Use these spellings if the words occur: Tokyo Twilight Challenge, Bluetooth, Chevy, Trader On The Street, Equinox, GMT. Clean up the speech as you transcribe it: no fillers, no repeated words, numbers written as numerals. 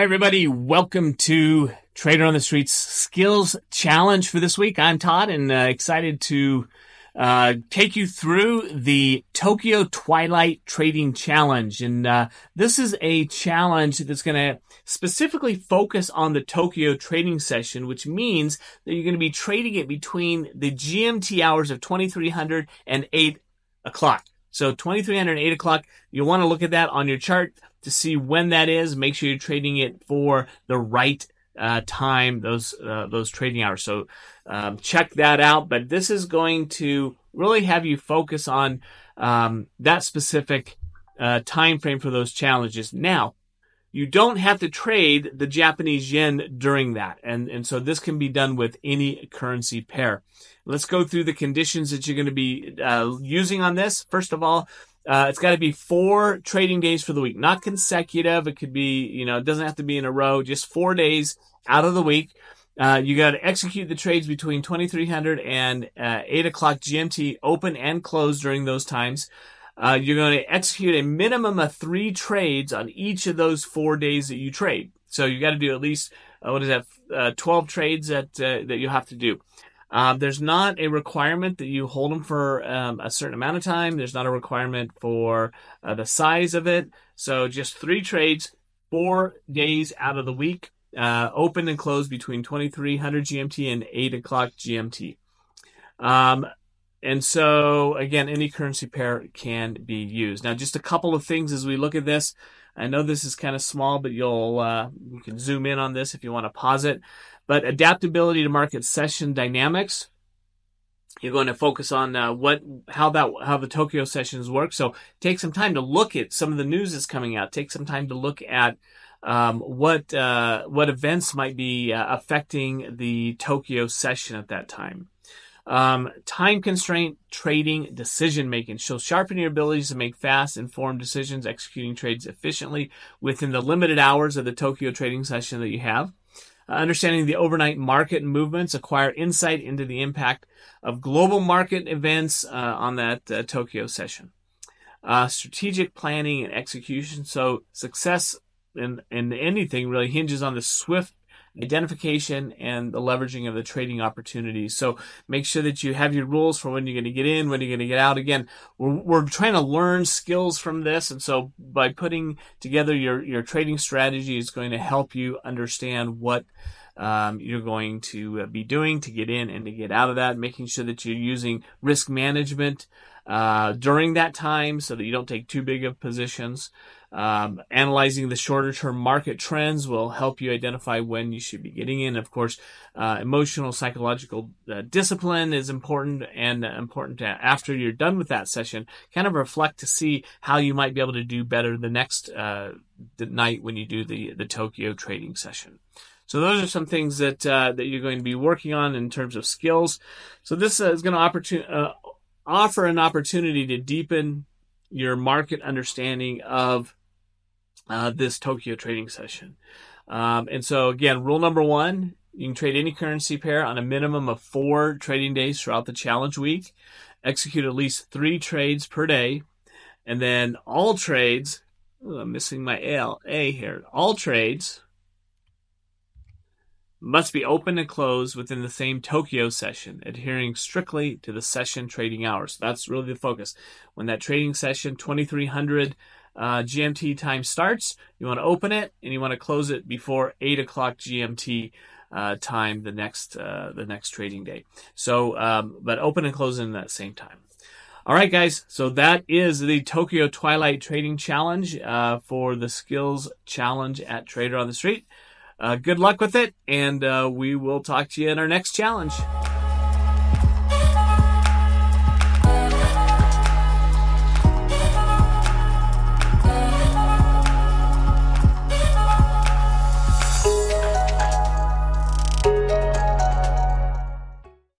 Hi, everybody. Welcome to Trader on the Street's Skills Challenge for this week. I'm Todd and excited to take you through the Tokyo Twilight Trading Challenge. And this is a challenge that's going to specifically focus on the Tokyo trading session, which means that you're going to be trading it between the GMT hours of 2300 and 8 o'clock. So 2300 and 8 o'clock, you'll want to look at that on your chart to see when that is. Make sure you're trading it for the right time, those trading hours. So check that out. But this is going to really have you focus on that specific time frame for those challenges. Now, you don't have to trade the Japanese yen during that. And so this can be done with any currency pair. Let's go through the conditions that you're going to be using on this. First of all, it's got to be 4 trading days for the week, not consecutive. It could be, it doesn't have to be in a row, just 4 days out of the week. You got to execute the trades between 2300 and 8 o'clock GMT, open and close during those times. You're going to execute a minimum of 3 trades on each of those 4 days that you trade. So you got to do at least, 12 trades that you have to do. There's not a requirement that you hold them for a certain amount of time. There's not a requirement for the size of it. So just 3 trades, 4 days out of the week, open and close between 2300 GMT and 8 o'clock GMT. And so, again, any currency pair can be used. Now, just a couple of things as we look at this. I know this is kind of small, but you can zoom in on this if you want to pause it. But adaptability to market session dynamics. You're going to focus on how the Tokyo sessions work. So take some time to look at some of the news that's coming out. Take some time to look at what events might be affecting the Tokyo session at that time. Time constraint trading decision making. So sharpen your abilities to make fast, informed decisions, executing trades efficiently within the limited hours of the Tokyo trading session that you have. Understanding the overnight market movements, acquire insight into the impact of global market events on that Tokyo session. Strategic planning and execution. So success in anything really hinges on the swift identification and the leveraging of the trading opportunities. So make sure that you have your rules for when you're going to get in, when you're going to get out. Again, we're trying to learn skills from this. And so by putting together your trading strategy is going to help you understand what you're going to be doing to get in and to get out of that, making sure that you're using risk management during that time so that you don't take too big of positions. Analyzing the shorter term market trends will help you identify when you should be getting in. Of course, emotional, psychological discipline is important, and important to, after you're done with that session, kind of reflect to see how you might be able to do better the next night when you do the Tokyo trading session. So those are some things that that you're going to be working on in terms of skills. So this is going to offer an opportunity to deepen your market understanding of this Tokyo trading session. And so again, rule number 1, you can trade any currency pair on a minimum of 4 trading days throughout the challenge week. Execute at least 3 trades per day. And then all trades, I'm missing my A here, all trades must be open and closed within the same Tokyo session, adhering strictly to the session trading hours. That's really the focus. When that trading session, 2300 GMT time starts, you want to open it and you want to close it before 8 o'clock GMT time the next trading day. So, but open and close in that same time. All right, guys. So that is the Tokyo Twilight Trading Challenge for the Skills Challenge at Trader on the Street. Good luck with it, and we will talk to you in our next challenge.